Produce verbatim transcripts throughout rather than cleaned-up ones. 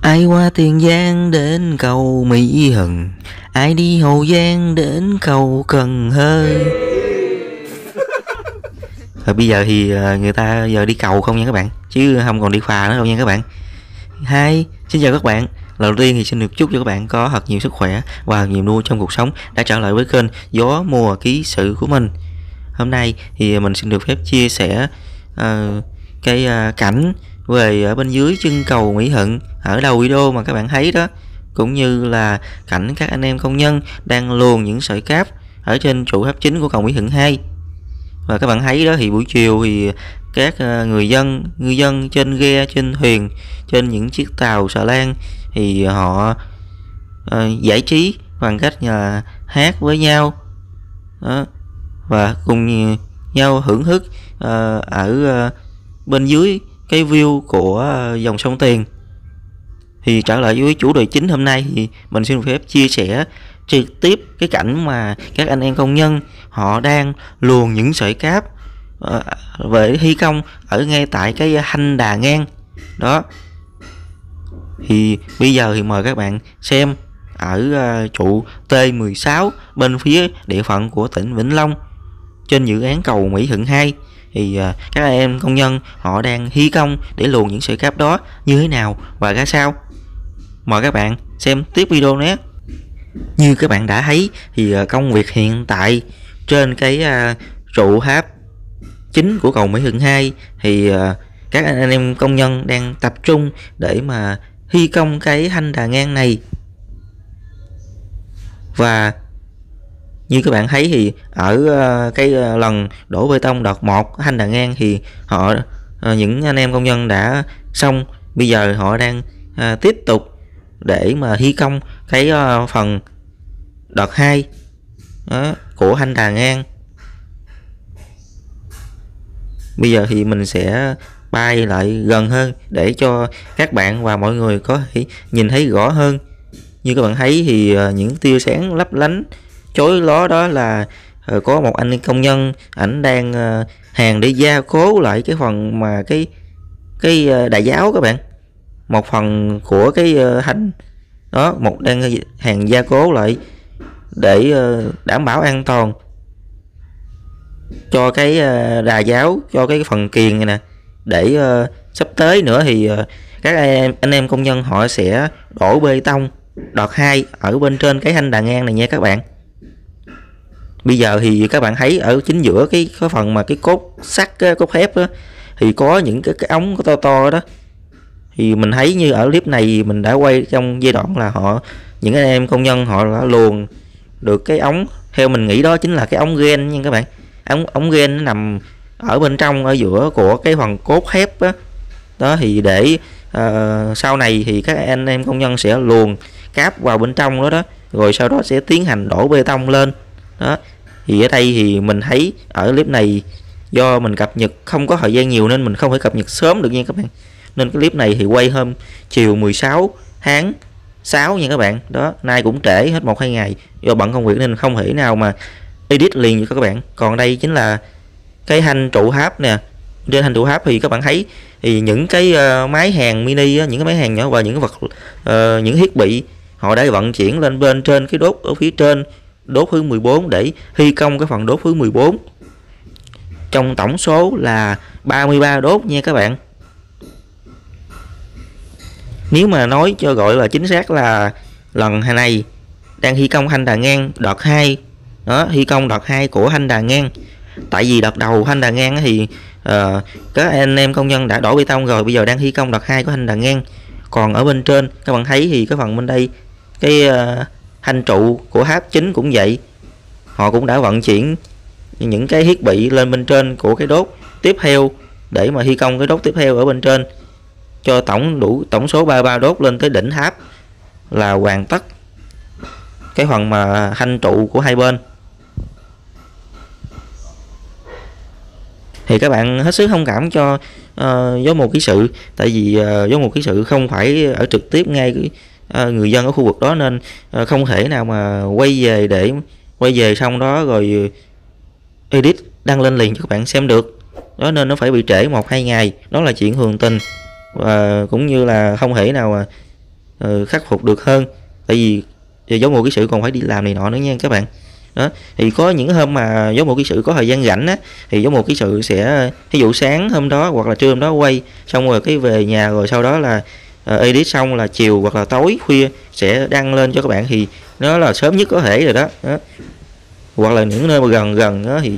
Ai qua Tiền Giang đến cầu Mỹ Thuận, ai đi Hậu Giang đến cầu Cần Thơ. Rồi bây giờ thì người ta giờ đi cầu không nha các bạn, chứ không còn đi phà nữa đâu nha các bạn. Hi, xin chào các bạn. Lần đầu tiên thì xin được chúc cho các bạn có thật nhiều sức khỏe và nhiều nuôi trong cuộc sống đã trở lại với kênh Gió Mùa Ký Sự của mình. Hôm nay thì mình xin được phép chia sẻ uh, cái uh, cảnh về ở bên dưới chân cầu Mỹ Thuận ở đầu video mà các bạn thấy đó, cũng như là cảnh các anh em công nhân đang luồn những sợi cáp ở trên trụ tháp chính của cầu Mỹ Thuận hai. Và các bạn thấy đó, thì buổi chiều thì các người dân ngư dân trên ghe, trên thuyền, trên những chiếc tàu xà lan thì họ uh, giải trí bằng cách uh, hát với nhau đó, và cùng nhau hưởng thức uh, ở uh, bên dưới cái view của dòng sông Tiền. Thì trở lại với chủ đề chính hôm nay thì mình xin phép chia sẻ trực tiếp cái cảnh mà các anh em công nhân họ đang luồn những sợi cáp về thi công ở ngay tại cái hanh đà ngang đó. Thì bây giờ thì mời các bạn xem ở trụ T mười sáu bên phía địa phận của tỉnh Vĩnh Long, trên dự án cầu Mỹ Thuận hai, thì các em công nhân họ đang thi công để luồn những sợi cáp đó như thế nào và ra sao. Mời các bạn xem tiếp video nhé. Như các bạn đã thấy thì công việc hiện tại trên cái trụ tháp chính của cầu Mỹ Thuận hai thì các anh em công nhân đang tập trung để mà thi công cái hanh đà ngang này. Và như các bạn thấy thì ở cái lần đổ bê tông đợt một hanh đà ngang thì họ những anh em công nhân đã xong, bây giờ họ đang tiếp tục để mà thi công cái phần đợt hai đó, của hanh đà ngang. Bây giờ thì mình sẽ bay lại gần hơn để cho các bạn và mọi người có thể nhìn thấy rõ hơn. Như các bạn thấy thì những tia sáng lấp lánh chối ló đó là có một anh công nhân ảnh đang hàn để gia cố lại cái phần mà cái cái đà giáo các bạn, một phần của cái hành đó, một đang hàn gia cố lại để đảm bảo an toàn cho cái đà giáo, cho cái phần kiềng này nè, để sắp tới nữa thì các em anh em công nhân họ sẽ đổ bê tông đợt hai ở bên trên cái hanh đà ngang này nha các bạn. Bây giờ thì các bạn thấy ở chính giữa cái, cái phần mà cái cốt sắt, cái cốt thép đó, thì có những cái, cái ống to to đó. Thì mình thấy như ở clip này mình đã quay trong giai đoạn là họ những anh em công nhân họ đã luồn được cái ống, theo mình nghĩ đó chính là cái ống gen nha các bạn. Ống ống gen nó nằm ở bên trong, ở giữa của cái phần cốt thép đó, đó thì để uh, sau này thì các anh em công nhân sẽ luồn cáp vào bên trong đó đó, rồi sau đó sẽ tiến hành đổ bê tông lên đó. Thì ở đây thì mình thấy ở clip này do mình cập nhật không có thời gian nhiều nên mình không thể cập nhật sớm được nha các bạn. Nên cái clip này thì quay hôm chiều mười sáu tháng sáu nha các bạn. Đó, nay cũng trễ hết một hai ngày do bận công việc nên không thể nào mà edit liền cho các bạn. Còn đây chính là cái hanh trụ tháp nè, Trên thành tụ tháp thì các bạn thấy thì những cái uh, máy hàng mini, những cái máy hàng nhỏ và những cái vật uh, những thiết bị họ đã vận chuyển lên bên trên cái đốt ở phía trên, đốt thứ mười bốn để thi công cái phần đốt thứ mười bốn. Trong tổng số là ba mươi ba đốt nha các bạn. Nếu mà nói cho gọi là chính xác là lần này đang thi công thanh đà ngang đợt hai đó, thi công đợt hai của thanh đà ngang. Tại vì đợt đầu thanh đà ngang thì uh, các anh em công nhân đã đổ bê tông rồi, bây giờ đang thi công đợt hai của thanh đà ngang. Còn ở bên trên các bạn thấy thì cái phần bên đây cái uh, thanh trụ của tháp chính cũng vậy, họ cũng đã vận chuyển những cái thiết bị lên bên trên của cái đốt tiếp theo để mà thi công cái đốt tiếp theo ở bên trên, cho tổng đủ tổng số ba mươi ba đốt lên tới đỉnh tháp là hoàn tất cái phần mà thanh trụ của hai bên. Thì các bạn hết sức thông cảm cho uh, Gió Mùa Ký Sự, tại vì uh, Gió Mùa Ký Sự không phải ở trực tiếp ngay uh, người dân ở khu vực đó, nên uh, không thể nào mà quay về để quay về xong đó rồi edit đăng lên liền cho các bạn xem được đó, nên nó phải bị trễ một hai ngày, đó là chuyện thường tình và cũng như là không thể nào mà uh, khắc phục được hơn, tại vì Gió Mùa Ký Sự còn phải đi làm này nọ nữa nha các bạn. Đó, thì có những hôm mà Gió Mùa Ký Sự có thời gian rảnh á, thì Gió Mùa Ký Sự sẽ ví dụ sáng hôm đó hoặc là trưa hôm đó quay xong rồi cái về nhà, rồi sau đó là uh, edit xong là chiều hoặc là tối khuya sẽ đăng lên cho các bạn, thì nó là sớm nhất có thể rồi đó, đó. Hoặc là những nơi mà gần gần đó, thì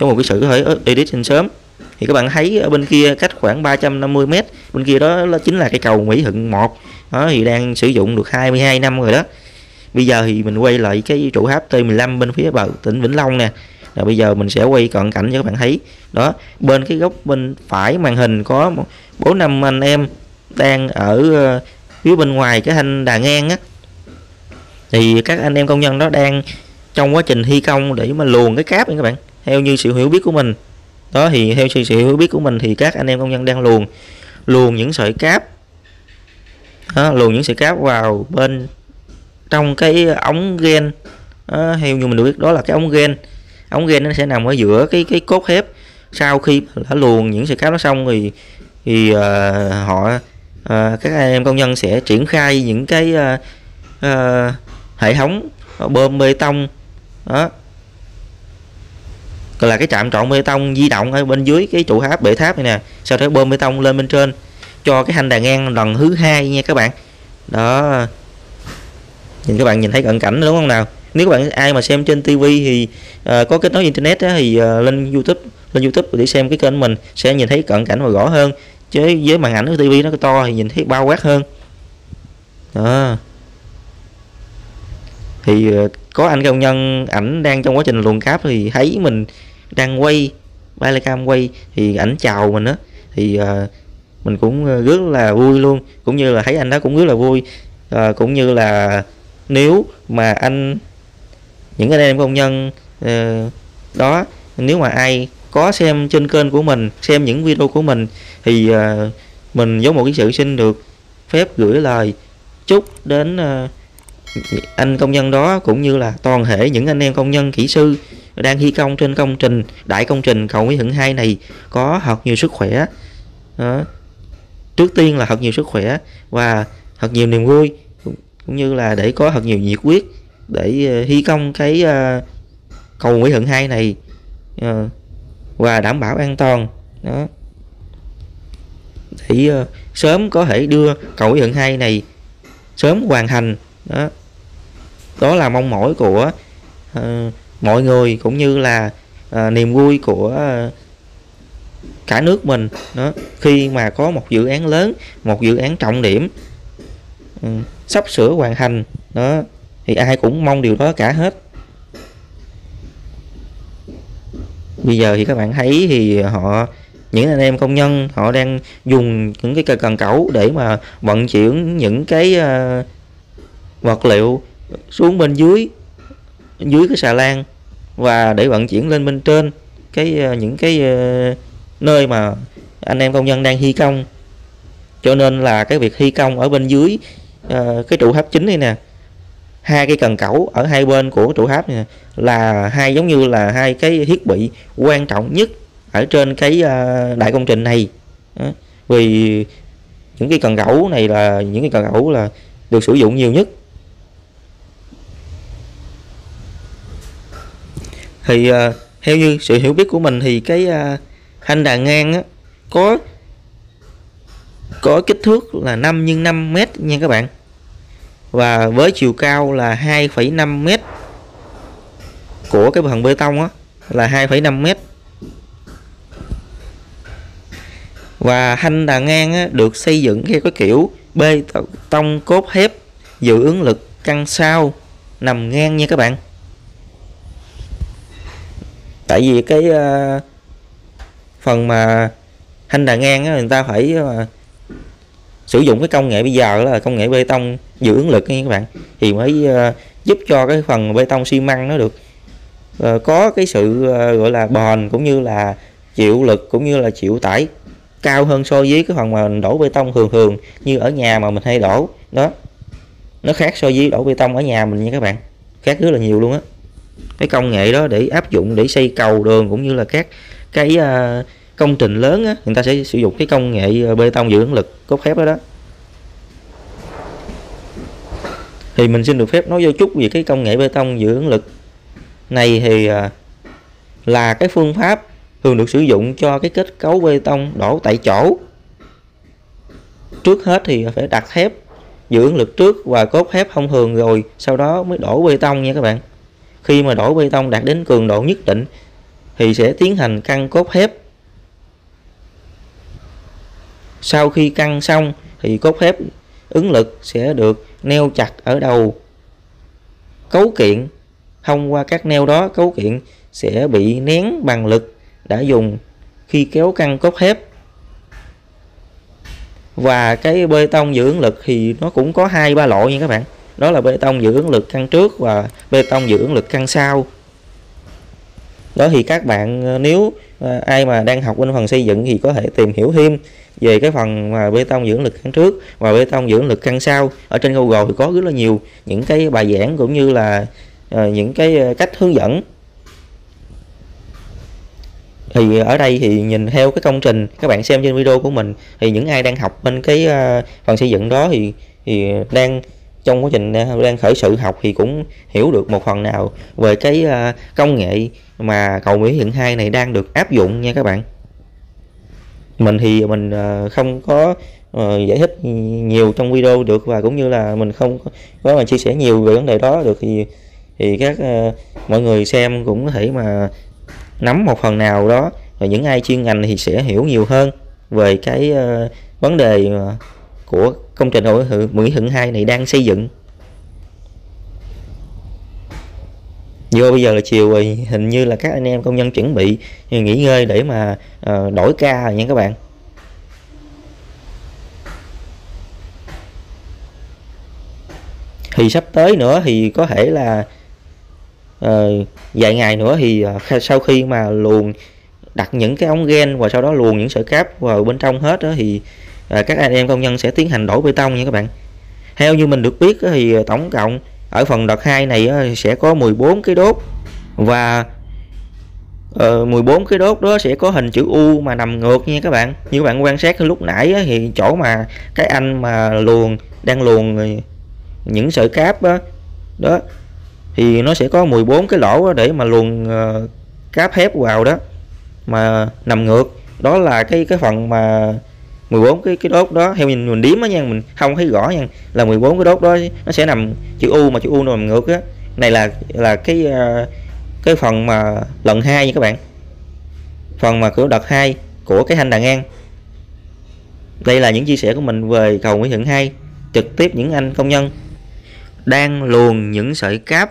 Gió Mùa Ký Sự có thể edit lên sớm. Thì các bạn thấy ở bên kia cách khoảng ba trăm năm mươi mét bên kia đó là chính là cái cầu Mỹ Thuận một đó, thì đang sử dụng được hai mươi hai năm rồi đó. Bây giờ thì mình quay lại cái trụ tháp T mười lăm bên phía bờ tỉnh Vĩnh Long nè. Rồi bây giờ mình sẽ quay cận cảnh cho các bạn thấy. Đó, bên cái góc bên phải màn hình có bốn năm anh em đang ở phía bên ngoài cái thanh đà ngang á. Thì các anh em công nhân đó đang trong quá trình thi công để mà luồn cái cáp nha các bạn. Theo như sự hiểu biết của mình. Đó thì theo sự, sự hiểu biết của mình thì các anh em công nhân đang luồn luồn những sợi cáp. Đó, luồn những sợi cáp vào bên trong cái ống gen à, theo như mình được biết đó là cái ống gen ống gen nó sẽ nằm ở giữa cái cái cốt thép. Sau khi đã luồn những sợi cáp nó xong thì thì uh, họ uh, các em công nhân sẽ triển khai những cái uh, uh, hệ thống bơm bê tông đó, còn là cái trạm trộn bê tông di động ở bên dưới cái trụ tháp bệ tháp này nè, sau đó bơm bê tông lên bên trên cho cái thanh đà ngang lần thứ hai nha các bạn. Đó, nhìn các bạn nhìn thấy cận cảnh đúng không nào? Nếu các bạn ai mà xem trên tivi thì uh, có kết nối internet á, thì uh, lên YouTube lên YouTube để xem cái kênh mình sẽ nhìn thấy cận cảnh và rõ hơn, chứ với màn ảnh của tivi nó to thì nhìn thấy bao quát hơn. Đó. Thì uh, có anh công nhân ảnh đang trong quá trình luồn cáp thì thấy mình đang quay Baylecam quay thì ảnh chào mình á, thì uh, mình cũng rất là vui luôn, cũng như là thấy anh đó cũng rất là vui. Uh, cũng như là nếu mà anh những anh em công nhân uh, đó, nếu mà ai có xem trên kênh của mình, xem những video của mình thì uh, mình Gió Mùa Ký Sự xin được phép gửi lời chúc đến uh, anh công nhân đó, cũng như là toàn thể những anh em công nhân kỹ sư đang thi công trên công trình đại công trình cầu Mỹ Thuận hai này có thật nhiều sức khỏe. Đó. Trước tiên là thật nhiều sức khỏe và thật nhiều niềm vui, cũng như là để có thật nhiều nhiệt huyết để thi công cái uh, cầu Mỹ Thuận hai này uh, và đảm bảo an toàn đó, để uh, sớm có thể đưa cầu Mỹ Thuận hai này sớm hoàn thành đó. Đó là mong mỏi của uh, mọi người, cũng như là uh, niềm vui của uh, cả nước mình đó, khi mà có một dự án lớn, một dự án trọng điểm Ừ, sắp sửa hoàn thành đó, thì ai cũng mong điều đó cả hết. Bây giờ thì các bạn thấy thì họ những anh em công nhân họ đang dùng những cái cần cẩu để mà vận chuyển những cái uh, vật liệu xuống bên dưới dưới cái xà lan và để vận chuyển lên bên trên cái uh, những cái uh, nơi mà anh em công nhân đang thi công, cho nên là cái việc thi công ở bên dưới Uh, cái trụ tháp chính đây nè, hai cái cần cẩu ở hai bên của trụ tháp này nè, là hai giống như là hai cái thiết bị quan trọng nhất ở trên cái đại công trình này. Vì những cái cần gỗ này là những cái cần gỗ là được sử dụng nhiều nhất. Thì theo như sự hiểu biết của mình thì cái hang đà ngang á, có có kích thước là năm nhân năm mét nha các bạn, và với chiều cao là hai phẩy năm mét của cái phần bê tông á là hai phẩy năm mét. Và hang đà ngang á, được xây dựng theo cái kiểu bê tông cốt thép dự ứng lực căng sao nằm ngang nha các bạn. Tại vì cái uh, phần mà hang đà ngang á, người ta phải uh, sử dụng cái công nghệ bây giờ là công nghệ bê tông dự ứng lực nha các bạn, thì mới uh, giúp cho cái phần bê tông xi măng nó được uh, có cái sự uh, gọi là bền, cũng như là chịu lực, cũng như là chịu tải cao hơn so với cái phần mà mình đổ bê tông thường thường như ở nhà mà mình hay đổ đó. Nó khác so với đổ bê tông ở nhà mình nha các bạn, khác rất là nhiều luôn á. Cái công nghệ đó để áp dụng để xây cầu đường cũng như là các cái uh, công trình lớn á, người ta sẽ sử dụng cái công nghệ bê tông dự ứng lực cốt thép đó đó. Thì mình xin được phép nói vô chút về cái công nghệ bê tông dự ứng lực này. Thì uh, là cái phương pháp thường được sử dụng cho cái kết cấu bê tông đổ tại chỗ. Trước hết thì phải đặt thép dự ứng lực trước và cốt thép thông thường, rồi sau đó mới đổ bê tông nha các bạn. Khi mà đổ bê tông đạt đến cường độ nhất định thì sẽ tiến hành căng cốt thép. Sau khi căng xong thì cốt thép ứng lực sẽ được neo chặt ở đầu cấu kiện. Thông qua các neo đó, cấu kiện sẽ bị nén bằng lực đã dùng khi kéo căng cốt thép. Và cái bê tông dự ứng lực thì nó cũng có hai ba loại nha các bạn. Đó là bê tông dự ứng lực căng trước và bê tông dự ứng lực căng sau. Đó thì các bạn nếu ai mà đang học bên phần xây dựng thì có thể tìm hiểu thêm về cái phần mà bê tông dự ứng lực căng trước và bê tông dự ứng lực căng sau. Ở trên Google thì có rất là nhiều những cái bài giảng cũng như là những cái cách hướng dẫn. Thì ở đây thì nhìn theo cái công trình các bạn xem trên video của mình, thì những ai đang học bên cái phần xây dựng đó thì thì đang trong quá trình đang khởi sự học thì cũng hiểu được một phần nào về cái công nghệ mà cầu Mỹ Thuận hai này đang được áp dụng nha các bạn. Mình thì mình không có giải thích nhiều trong video được, và cũng như là mình không có mà chia sẻ nhiều về vấn đề đó được, thì thì các mọi người xem cũng có thể mà nắm một phần nào đó, và những ai chuyên ngành thì sẽ hiểu nhiều hơn về cái uh, vấn đề uh, của công trình Cầu Mỹ Thuận hai này đang xây dựng. Vô bây giờ là chiều rồi, hình như là các anh em công nhân chuẩn bị nghỉ ngơi để mà uh, đổi ca rồi nha các bạn. Thì sắp tới nữa thì có thể là Uh, vài ngày nữa thì uh, sau khi mà luồn đặt những cái ống gen và sau đó luồn những sợi cáp vào bên trong hết đó, thì uh, các anh em công nhân sẽ tiến hành đổ bê tông nha các bạn. Theo như mình được biết đó, thì tổng cộng ở phần đợt hai này đó, sẽ có mười bốn cái đốt, và uh, mười bốn cái đốt đó sẽ có hình chữ U mà nằm ngược nha các bạn. Như các bạn quan sát lúc nãy đó, thì chỗ mà cái anh mà luồn đang luồn những sợi cáp đó, đó thì nó sẽ có mười bốn cái lỗ để mà luồn uh, cáp thép vào đó mà nằm ngược. Đó là cái cái phần mà mười bốn cái cái đốt đó, theo nhìn mình đếm đó nha, mình không thấy rõ nha, là mười bốn cái đốt đó nó sẽ nằm chữ U, mà chữ U nằm ngược á. Này là là cái uh, cái phần mà lần hai nha các bạn. Phần mà của đợt hai của cái hang đà ngang. Đây là những chia sẻ của mình về cầu Mỹ Thuận hai, trực tiếp những anh công nhân đang luồn những sợi cáp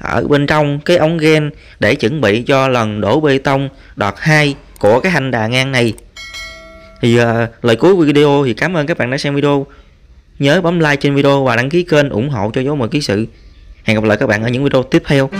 ở bên trong cái ống gen để chuẩn bị cho lần đổ bê tông đợt hai của cái hang đà ngang này. Thì uh, lời cuối video thì cảm ơn các bạn đã xem video. Nhớ bấm like trên video và đăng ký kênh ủng hộ cho Gió Mùa Ký Sự. Hẹn gặp lại các bạn ở những video tiếp theo.